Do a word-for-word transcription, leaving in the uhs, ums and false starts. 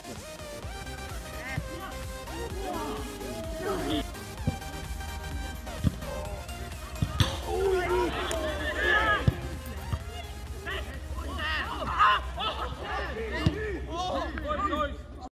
Super.